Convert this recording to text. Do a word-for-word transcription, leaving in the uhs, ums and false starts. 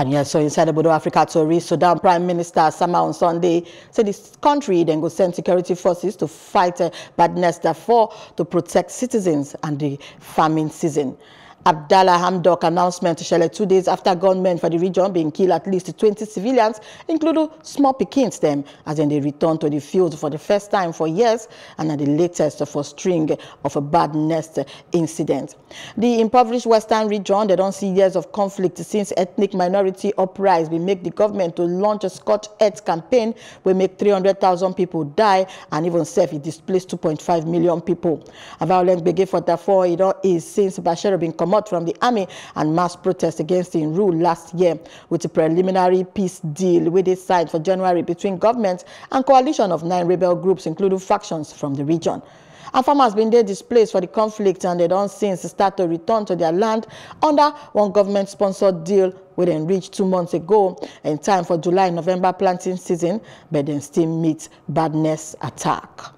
And yeah, so inside the Bodo Africa Tory, Sudan Prime Minister Sama on Sunday said this country then go send security forces to fight uh, badness, therefore to protect citizens and the famine season. Abdallah Hamdok announcement to Shele two days after gunmen for the region being killed at least twenty civilians, including small pickings them, as in they returned to the field for the first time for years and at the latest for string of a bad nest incident. The impoverished Western region, they don't see years of conflict since ethnic minority uprising. We make the government to launch a Scotch Earth campaign. We make three hundred thousand people die and even self it displaced two point five million people. A violent begin for therefore it all is since Bashar been out from the army and mass protests against the rule last year, with a preliminary peace deal with a signed for January between government and coalition of nine rebel groups, including factions from the region. And farmers been there displaced for the conflict and they don't since start to return to their land under one government-sponsored deal within reach two months ago in time for July November planting season, but then still meet badness attack.